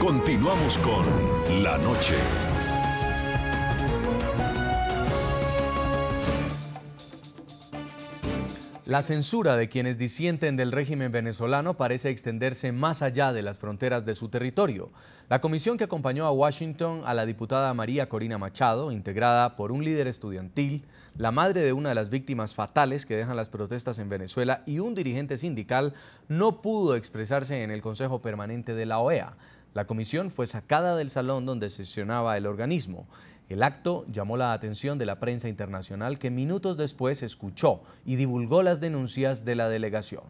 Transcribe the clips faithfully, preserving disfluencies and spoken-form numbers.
Continuamos con La Noche. La censura de quienes disienten del régimen venezolano parece extenderse más allá de las fronteras de su territorio. La comisión que acompañó a Washington a la diputada María Corina Machado, integrada por un líder estudiantil, la madre de una de las víctimas fatales que dejan las protestas en Venezuela y un dirigente sindical, no pudo expresarse en el Consejo Permanente de la O E A. La comisión fue sacada del salón donde sesionaba el organismo. El acto llamó la atención de la prensa internacional, que minutos después escuchó y divulgó las denuncias de la delegación.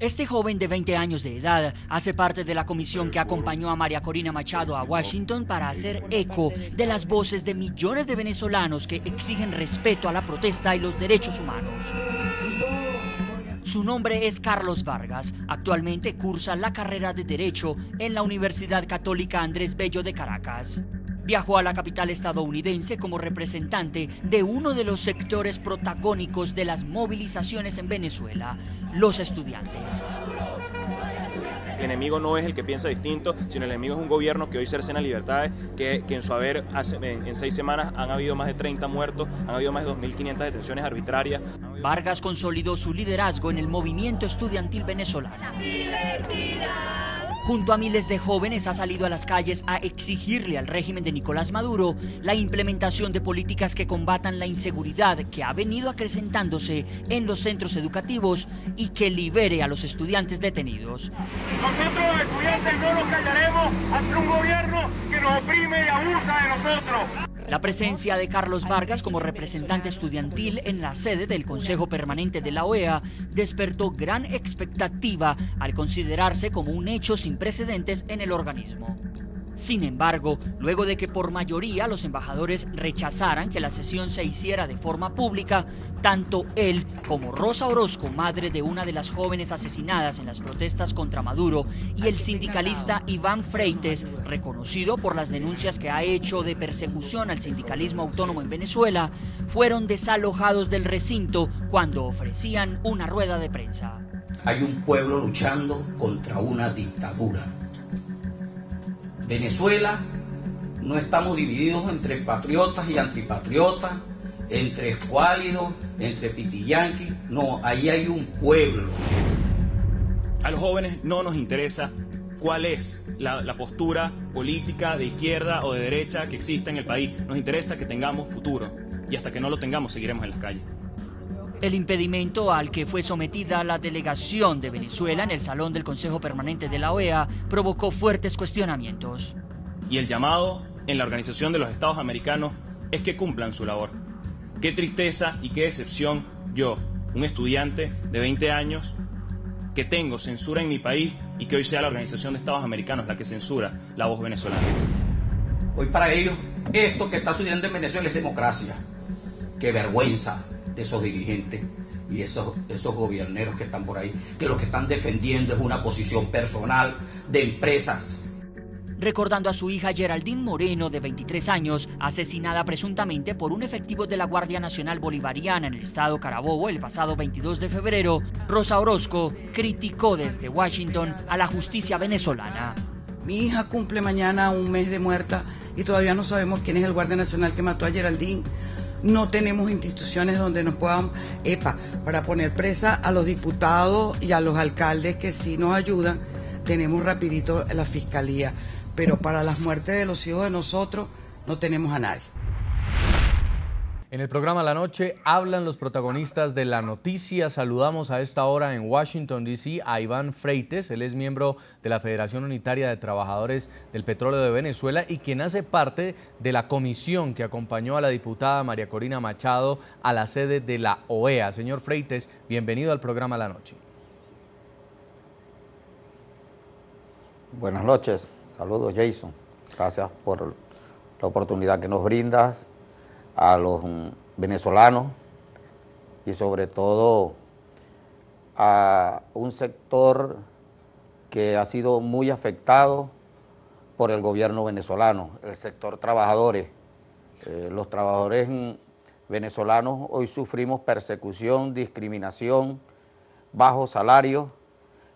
Este joven de veinte años de edad hace parte de la comisión que acompañó a María Corina Machado a Washington para hacer eco de las voces de millones de venezolanos que exigen respeto a la protesta y los derechos humanos. Su nombre es Carlos Vargas. Actualmente cursa la carrera de Derecho en la Universidad Católica Andrés Bello de Caracas. Viajó a la capital estadounidense como representante de uno de los sectores protagónicos de las movilizaciones en Venezuela, los estudiantes. El enemigo no es el que piensa distinto, sino el enemigo es un gobierno que hoy cercena libertades, que, que en su haber hace, en, en seis semanas han habido más de treinta muertos, han habido más de dos mil quinientas detenciones arbitrarias. Vargas consolidó su liderazgo en el movimiento estudiantil venezolano. Junto a miles de jóvenes ha salido a las calles a exigirle al régimen de Nicolás Maduro la implementación de políticas que combatan la inseguridad que ha venido acrecentándose en los centros educativos y que libere a los estudiantes detenidos. Nosotros los estudiantes no nos callaremos ante un gobierno que nos oprime y abusa de nosotros. La presencia de Carlos Vargas como representante estudiantil en la sede del Consejo Permanente de la O E A despertó gran expectativa al considerarse como un hecho sin precedentes en el organismo. Sin embargo, luego de que por mayoría los embajadores rechazaran que la sesión se hiciera de forma pública, tanto él como Rosa Orozco, madre de una de las jóvenes asesinadas en las protestas contra Maduro, y el sindicalista Iván Freites, reconocido por las denuncias que ha hecho de persecución al sindicalismo autónomo en Venezuela, fueron desalojados del recinto cuando ofrecían una rueda de prensa. Hay un pueblo luchando contra una dictadura. Venezuela, no estamos divididos entre patriotas y antipatriotas, entre escuálidos, entre pitiyanquis. No, ahí hay un pueblo. A los jóvenes no nos interesa cuál es la, la postura política de izquierda o de derecha que exista en el país. Nos interesa que tengamos futuro, y hasta que no lo tengamos seguiremos en las calles. El impedimento al que fue sometida la delegación de Venezuela en el salón del Consejo Permanente de la O E A provocó fuertes cuestionamientos. Y el llamado en la Organización de los Estados Americanos es que cumplan su labor. Qué tristeza y qué decepción yo, un estudiante de veinte años, que tengo censura en mi país, y que hoy sea la Organización de Estados Americanos la que censura la voz venezolana. Hoy para ellos esto que está sucediendo en Venezuela es democracia. ¡Qué vergüenza! Esos dirigentes y esos, esos gobierneros que están por ahí, que lo que están defendiendo es una posición personal de empresas. Recordando a su hija Geraldine Moreno, de veintitrés años, asesinada presuntamente por un efectivo de la Guardia Nacional Bolivariana en el estado Carabobo el pasado veintidós de febrero, Rosa Orozco criticó desde Washington a la justicia venezolana. Mi hija cumple mañana un mes de muerta y todavía no sabemos quién es el Guardia Nacional que mató a Geraldine. No tenemos instituciones donde nos puedan, epa, para poner presa a los diputados y a los alcaldes que sí nos ayudan. Tenemos rapidito la fiscalía, pero para las muertes de los hijos de nosotros no tenemos a nadie. En el programa La Noche hablan los protagonistas de la noticia. Saludamos a esta hora en Washington, D C a Iván Freites. Él es miembro de la Federación Unitaria de Trabajadores del Petróleo de Venezuela y quien hace parte de la comisión que acompañó a la diputada María Corina Machado a la sede de la O E A. Señor Freites, bienvenido al programa La Noche. Buenas noches. Saludos, Jason. Gracias por la oportunidad que nos brindas, a los venezolanos y sobre todo a un sector que ha sido muy afectado por el gobierno venezolano, el sector trabajadores. Eh, los trabajadores venezolanos hoy sufrimos persecución, discriminación, bajos salarios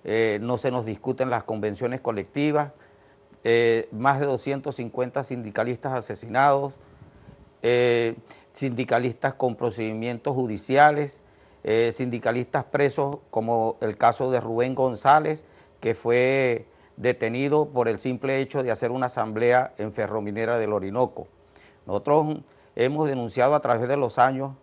eh, no se nos discuten las convenciones colectivas, eh, más de doscientos cincuenta sindicalistas asesinados, eh, sindicalistas con procedimientos judiciales, eh, sindicalistas presos, como el caso de Rubén González, que fue detenido por el simple hecho de hacer una asamblea en Ferro Minera del Orinoco. Nosotros hemos denunciado a través de los años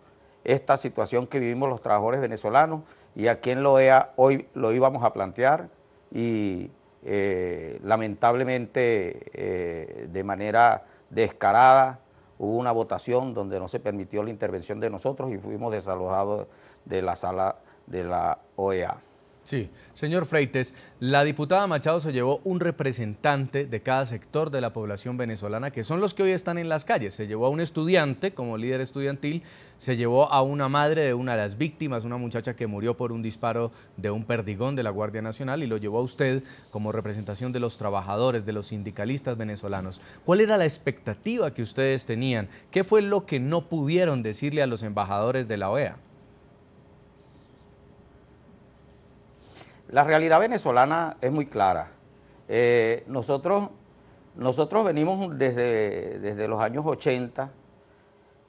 esta situación que vivimos los trabajadores venezolanos, y aquí en la O E A hoy lo íbamos a plantear, y eh, lamentablemente eh, de manera descarada hubo una votación donde no se permitió la intervención de nosotros y fuimos desalojados de la sala de la O E A. Sí, señor Freites, la diputada Machado se llevó un representante de cada sector de la población venezolana, que son los que hoy están en las calles. Se llevó a un estudiante como líder estudiantil, se llevó a una madre de una de las víctimas, una muchacha que murió por un disparo de un perdigón de la Guardia Nacional, y lo llevó a usted como representación de los trabajadores, de los sindicalistas venezolanos. ¿Cuál era la expectativa que ustedes tenían? ¿Qué fue lo que no pudieron decirle a los embajadores de la O E A? La realidad venezolana es muy clara. Eh, nosotros, nosotros venimos desde, desde los años ochenta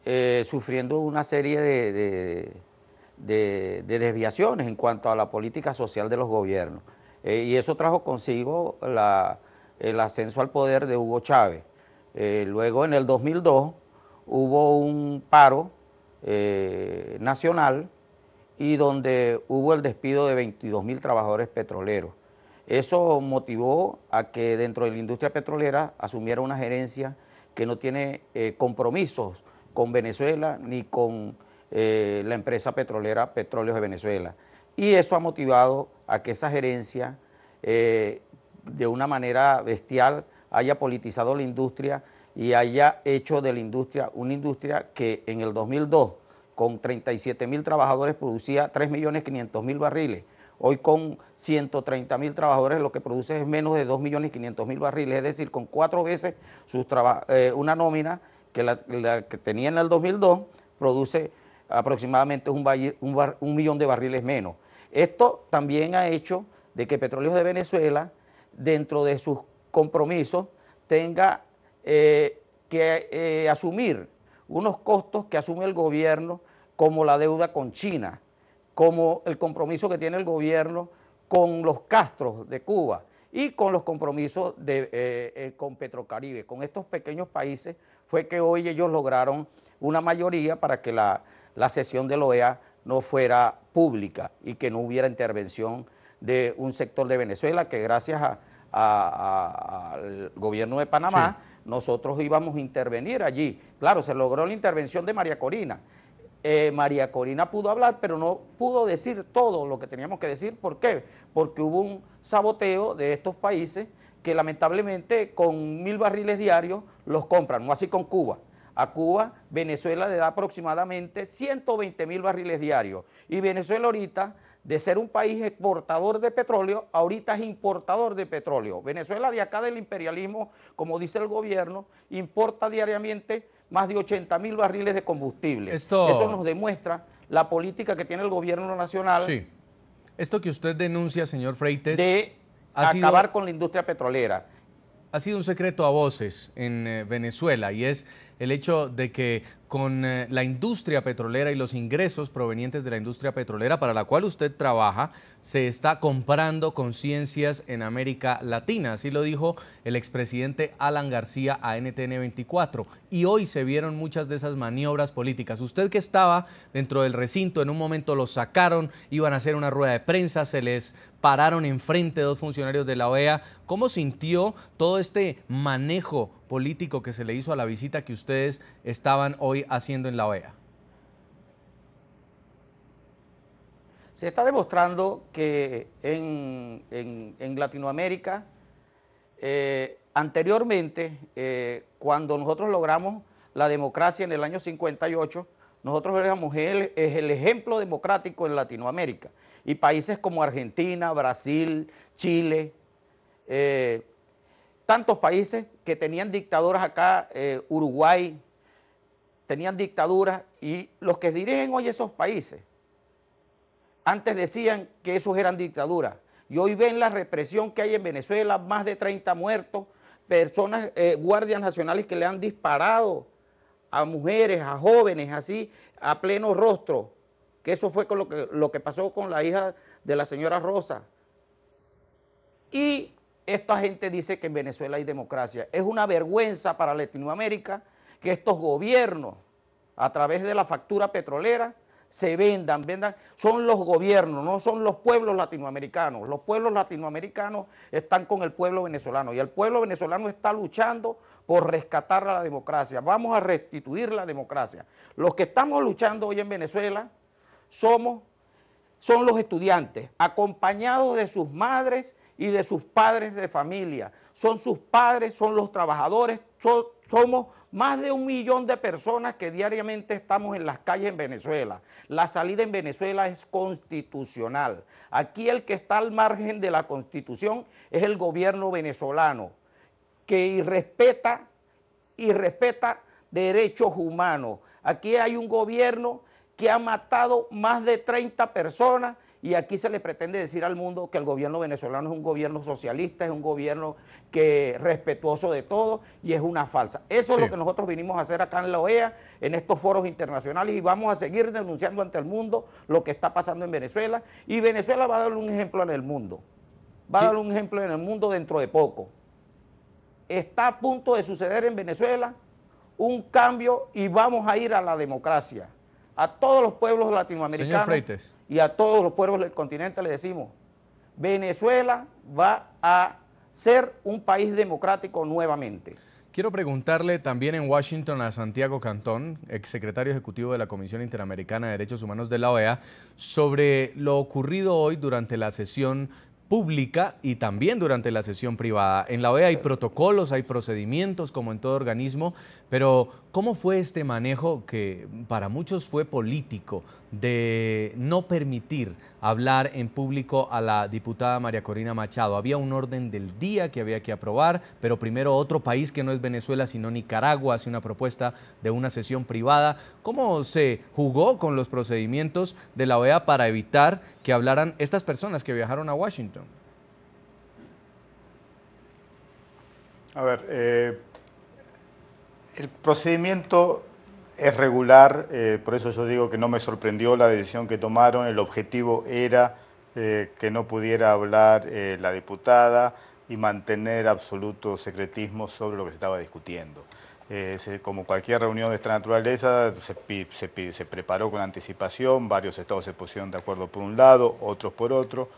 eh, sufriendo una serie de, de, de, de desviaciones en cuanto a la política social de los gobiernos. Eh, y eso trajo consigo la, el ascenso al poder de Hugo Chávez. Eh, luego en el dos mil dos hubo un paro eh, nacional, y donde hubo el despido de veintidós mil trabajadores petroleros. Eso motivó a que dentro de la industria petrolera asumiera una gerencia que no tiene eh, compromisos con Venezuela ni con eh, la empresa petrolera Petróleos de Venezuela. Y eso ha motivado a que esa gerencia eh, de una manera bestial haya politizado la industria y haya hecho de la industria una industria que en el dos mil dos con treinta y siete mil trabajadores producía tres millones quinientos mil barriles. Hoy con ciento treinta mil trabajadores lo que produce es menos de dos millones quinientos mil barriles, es decir, con cuatro veces sus eh, una nómina que la, la que tenía en el dos mil dos produce aproximadamente un, barril, un, bar un millón de barriles menos. Esto también ha hecho de que Petróleos de Venezuela, dentro de sus compromisos, tenga eh, que eh, asumir unos costos que asume el gobierno, como la deuda con China, como el compromiso que tiene el gobierno con los Castros de Cuba y con los compromisos de, eh, eh, con Petrocaribe. Con estos pequeños países fue que hoy ellos lograron una mayoría para que la, la sesión de la O E A no fuera pública y que no hubiera intervención de un sector de Venezuela que gracias a, a, a, al gobierno de Panamá, sí, nosotros íbamos a intervenir allí. Claro, se logró la intervención de María Corina. Eh, María Corina pudo hablar, pero no pudo decir todo lo que teníamos que decir. ¿Por qué? Porque hubo un saboteo de estos países que lamentablemente con mil barriles diarios los compran, no así con Cuba. A Cuba, Venezuela le da aproximadamente ciento veinte mil barriles diarios. Y Venezuela ahorita, de ser un país exportador de petróleo, ahorita es importador de petróleo. Venezuela, de acá del imperialismo, como dice el gobierno, importa diariamente más de ochenta mil barriles de combustible. Esto... Eso nos demuestra la política que tiene el gobierno nacional. Sí. Esto que usted denuncia, señor Freites, de acabar sido... con la industria petrolera. Ha sido un secreto a voces en eh, Venezuela, y es el hecho de que con eh, la industria petrolera y los ingresos provenientes de la industria petrolera para la cual usted trabaja, se está comprando conciencias en América Latina. Así lo dijo el expresidente Alan García a N T N veinticuatro, y hoy se vieron muchas de esas maniobras políticas. Usted que estaba dentro del recinto, en un momento lo sacaron, iban a hacer una rueda de prensa, se les pararon enfrente dos funcionarios de la O E A. ¿Cómo sintió todo este manejo político que se le hizo a la visita que ustedes estaban hoy haciendo en la O E A? Se está demostrando que en, en, en Latinoamérica, eh, anteriormente, eh, cuando nosotros logramos la democracia en el año cincuenta y ocho, nosotros éramos el, el ejemplo democrático en Latinoamérica. Y países como Argentina, Brasil, Chile, eh, tantos países que tenían dictaduras acá, eh, Uruguay, tenían dictaduras, y los que dirigen hoy esos países, antes decían que esos eran dictaduras, y hoy ven la represión que hay en Venezuela, más de treinta muertos, personas, eh, guardias nacionales que le han disparado a mujeres, a jóvenes, así, a pleno rostro, que eso fue con lo que, lo que pasó con la hija de la señora Rosa. Y esta gente dice que en Venezuela hay democracia. Es una vergüenza para Latinoamérica que estos gobiernos, a través de la factura petrolera, se vendan, vendan. Son los gobiernos, no son los pueblos latinoamericanos. Los pueblos latinoamericanos están con el pueblo venezolano y el pueblo venezolano está luchando por rescatar la democracia. Vamos a restituir la democracia. Los que estamos luchando hoy en Venezuela somos, son los estudiantes, acompañados de sus madres y de sus padres de familia. Son sus padres, son los trabajadores, son, somos más de un millón de personas que diariamente estamos en las calles en Venezuela. La salida en Venezuela es constitucional. Aquí el que está al margen de la Constitución es el gobierno venezolano, que irrespeta, irrespeta derechos humanos. Aquí hay un gobierno que ha matado más de treinta personas, y aquí se le pretende decir al mundo que el gobierno venezolano es un gobierno socialista, es un gobierno que respetuoso de todo, y es una falsa. Eso sí es lo que nosotros vinimos a hacer acá en la O E A, en estos foros internacionales, y vamos a seguir denunciando ante el mundo lo que está pasando en Venezuela, y Venezuela va a darle un ejemplo en el mundo, va a darle un ejemplo en el mundo dentro de poco. Está a punto de suceder en Venezuela un cambio y vamos a ir a la democracia. A todos los pueblos latinoamericanos y a todos los pueblos del continente le decimos, Venezuela va a ser un país democrático nuevamente. Quiero preguntarle también en Washington a Santiago Cantón, exsecretario ejecutivo de la Comisión Interamericana de Derechos Humanos de la O E A, sobre lo ocurrido hoy durante la sesión pública y también durante la sesión privada. En la O E A hay protocolos, hay procedimientos como en todo organismo, pero ¿cómo fue este manejo que para muchos fue político de no permitir hablar en público a la diputada María Corina Machado? Había un orden del día que había que aprobar, pero primero otro país que no es Venezuela sino Nicaragua hace una propuesta de una sesión privada. ¿Cómo se jugó con los procedimientos de la O E A para evitar que hablaran estas personas que viajaron a Washington? A ver, eh, el procedimiento es regular, eh, por eso yo digo que no me sorprendió la decisión que tomaron. El objetivo era eh, que no pudiera hablar eh, la diputada y mantener absoluto secretismo sobre lo que se estaba discutiendo. Eh, se, como cualquier reunión de esta naturaleza, se, se, se preparó con anticipación, varios estados se pusieron de acuerdo por un lado, otros por otro,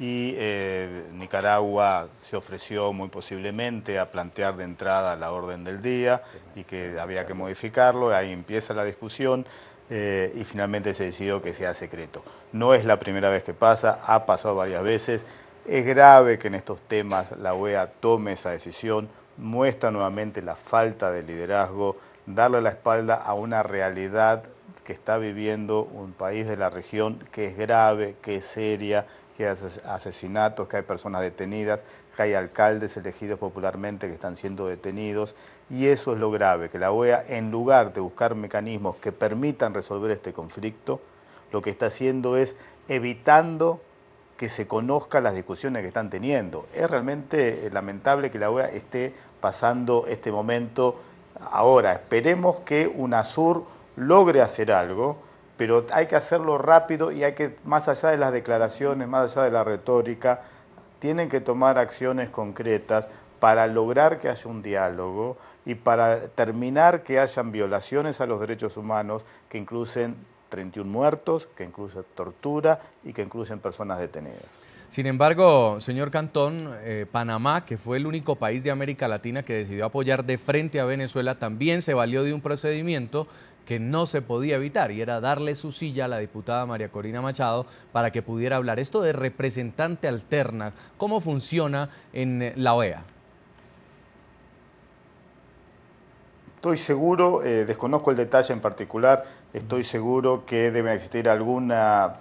y eh, Nicaragua se ofreció muy posiblemente a plantear de entrada la orden del día y que había que modificarlo, ahí empieza la discusión eh, y finalmente se decidió que sea secreto. No es la primera vez que pasa, ha pasado varias veces, es grave que en estos temas la O E A tome esa decisión, muestra nuevamente la falta de liderazgo, darle la espalda a una realidad que está viviendo un país de la región que es grave, que es seria, que hay asesinatos, que hay personas detenidas, que hay alcaldes elegidos popularmente que están siendo detenidos, y eso es lo grave, que la O E A, en lugar de buscar mecanismos que permitan resolver este conflicto, lo que está haciendo es evitando que se conozcan las discusiones que están teniendo. Es realmente lamentable que la O E A esté pasando este momento ahora. Esperemos que UNASUR logre hacer algo, pero hay que hacerlo rápido y hay que, más allá de las declaraciones, más allá de la retórica, tienen que tomar acciones concretas para lograr que haya un diálogo y para terminar que hayan violaciones a los derechos humanos que incluyen treinta y uno muertos, que incluyen tortura y que incluyen personas detenidas. Sin embargo, señor Cantón, eh, Panamá, que fue el único país de América Latina que decidió apoyar de frente a Venezuela, también se valió de un procedimiento que no se podía evitar, y era darle su silla a la diputada María Corina Machado para que pudiera hablar. Esto de representante alterna, ¿cómo funciona en la O E A? Estoy seguro, eh, desconozco el detalle en particular, estoy seguro que debe existir alguna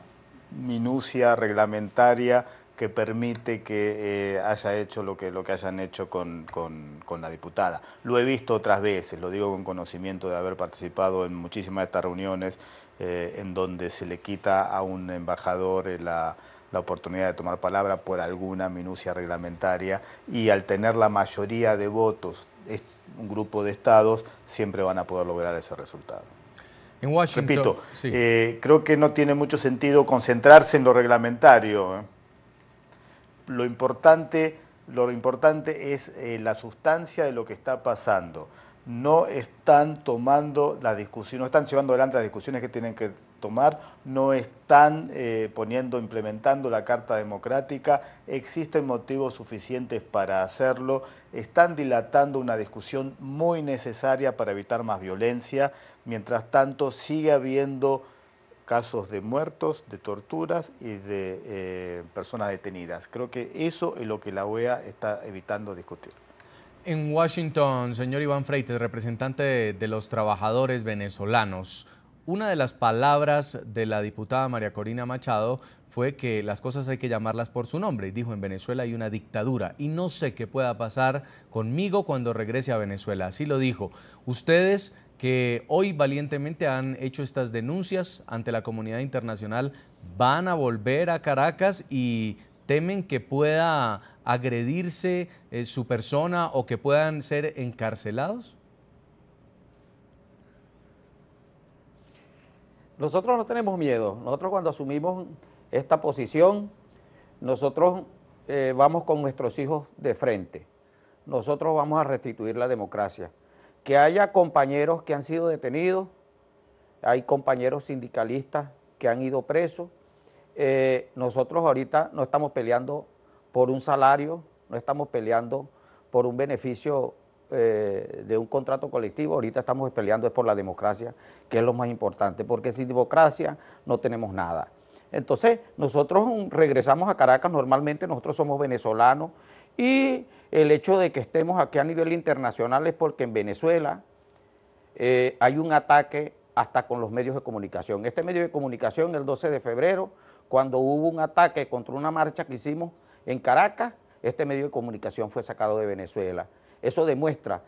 minucia reglamentaria que permite que eh, haya hecho lo que, lo que hayan hecho con, con, con la diputada. Lo he visto otras veces, lo digo con conocimiento de haber participado en muchísimas de estas reuniones eh, en donde se le quita a un embajador eh, la, la oportunidad de tomar palabra por alguna minucia reglamentaria, y al tener la mayoría de votos un grupo de estados, siempre van a poder lograr ese resultado. En Washington, repito, sí. eh, creo que no tiene mucho sentido concentrarse en lo reglamentario. Lo importante, lo importante es eh, la sustancia de lo que está pasando. No están tomando las discusiones, no están llevando adelante las discusiones que tienen que tomar, no están eh, poniendo, implementando la Carta Democrática, existen motivos suficientes para hacerlo, están dilatando una discusión muy necesaria para evitar más violencia, mientras tanto sigue habiendo casos de muertos, de torturas y de eh, personas detenidas. Creo que eso es lo que la O E A está evitando discutir. En Washington, señor Iván Freites, representante de, de los trabajadores venezolanos, una de las palabras de la diputada María Corina Machado fue que las cosas hay que llamarlas por su nombre. Dijo, en Venezuela hay una dictadura y no sé qué pueda pasar conmigo cuando regrese a Venezuela. Así lo dijo. Ustedes que hoy valientemente han hecho estas denuncias ante la comunidad internacional, van a volver a Caracas y temen que pueda agredirse eh, su persona o que puedan ser encarcelados? Nosotros no tenemos miedo. Nosotros cuando asumimos esta posición, nosotros eh, vamos con nuestros hijos de frente. Nosotros vamos a restituir la democracia. Que haya compañeros que han sido detenidos, hay compañeros sindicalistas que han ido presos. Eh, nosotros ahorita no estamos peleando por un salario, no estamos peleando por un beneficio eh, de un contrato colectivo, ahorita estamos peleando es por la democracia, que es lo más importante, porque sin democracia no tenemos nada. Entonces, nosotros regresamos a Caracas, normalmente nosotros somos venezolanos, y el hecho de que estemos aquí a nivel internacional es porque en Venezuela eh, hay un ataque hasta con los medios de comunicación. Este medio de comunicación, el doce de febrero, cuando hubo un ataque contra una marcha que hicimos en Caracas, este medio de comunicación fue sacado de Venezuela. Eso demuestra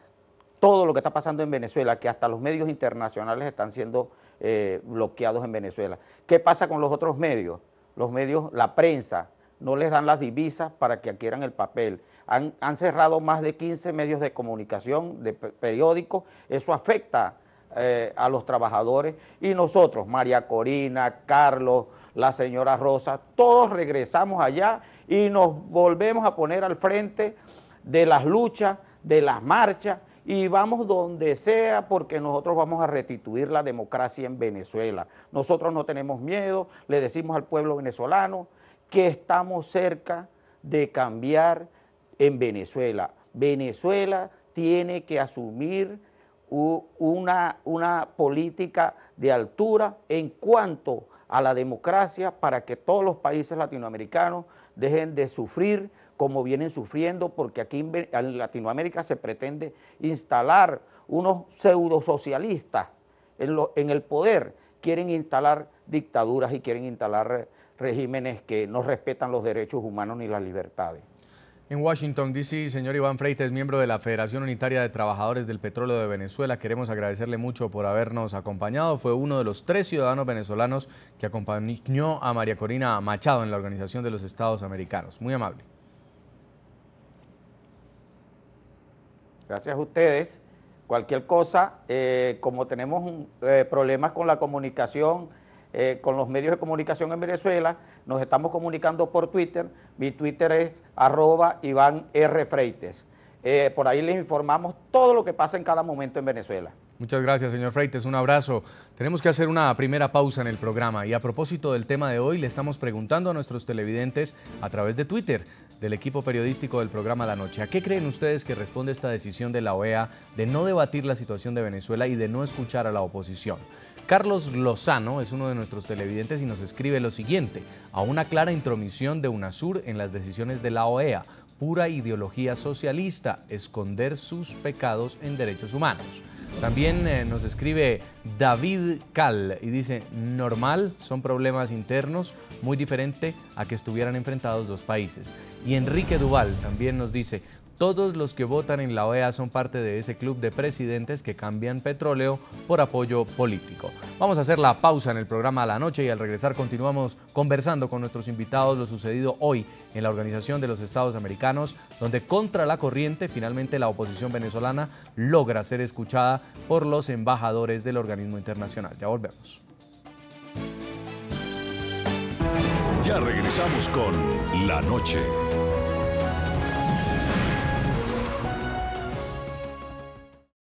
todo lo que está pasando en Venezuela, que hasta los medios internacionales están siendo eh, bloqueados en Venezuela. ¿Qué pasa con los otros medios? Los medios, la prensa, no les dan las divisas para que adquieran el papel. Han, han cerrado más de quince medios de comunicación, de periódicos. Eso afecta eh, a los trabajadores. Y nosotros, María Corina, Carlos, la señora Rosa, todos regresamos allá y nos volvemos a poner al frente de las luchas, de las marchas, y vamos donde sea porque nosotros vamos a restituir la democracia en Venezuela. Nosotros no tenemos miedo, le decimos al pueblo venezolano que estamos cerca de cambiar en Venezuela. Venezuela tiene que asumir una, una política de altura en cuanto a la democracia para que todos los países latinoamericanos dejen de sufrir como vienen sufriendo, porque aquí en Latinoamérica se pretende instalar unos pseudosocialistas en, lo, en el poder, quieren instalar dictaduras y quieren instalar regímenes que no respetan los derechos humanos ni las libertades. En Washington, D C, señor Iván Freites, miembro de la Federación Unitaria de Trabajadores del Petróleo de Venezuela, queremos agradecerle mucho por habernos acompañado. Fue uno de los tres ciudadanos venezolanos que acompañó a María Corina Machado en la Organización de los Estados Americanos. Muy amable. Gracias a ustedes. Cualquier cosa, eh, como tenemos eh, problemas con la comunicación, Eh, con los medios de comunicación en Venezuela, nos estamos comunicando por Twitter. Mi Twitter es arroba Iván R. Freites. Eh, por ahí les informamos todo lo que pasa en cada momento en Venezuela. Muchas gracias, señor Freites. Un abrazo. Tenemos que hacer una primera pausa en el programa. Y a propósito del tema de hoy, le estamos preguntando a nuestros televidentes a través de Twitter del equipo periodístico del programa La Noche. ¿A qué creen ustedes que responde esta decisión de la O E A de no debatir la situación de Venezuela y de no escuchar a la oposición? Carlos Lozano es uno de nuestros televidentes y nos escribe lo siguiente: a una clara intromisión de UNASUR en las decisiones de la O E A, pura ideología socialista, esconder sus pecados en derechos humanos. También eh, nos escribe David Cal y dice, normal, son problemas internos, muy diferente a que estuvieran enfrentados dos países. Y Enrique Duval también nos dice, Todos los que votan en la O E A son parte de ese club de presidentes que cambian petróleo por apoyo político. Vamos a hacer la pausa en el programa La Noche y al regresar continuamos conversando con nuestros invitados lo sucedido hoy en la Organización de los Estados Americanos, donde contra la corriente finalmente la oposición venezolana logra ser escuchada por los embajadores del organismo internacional. Ya volvemos. Ya regresamos con La Noche.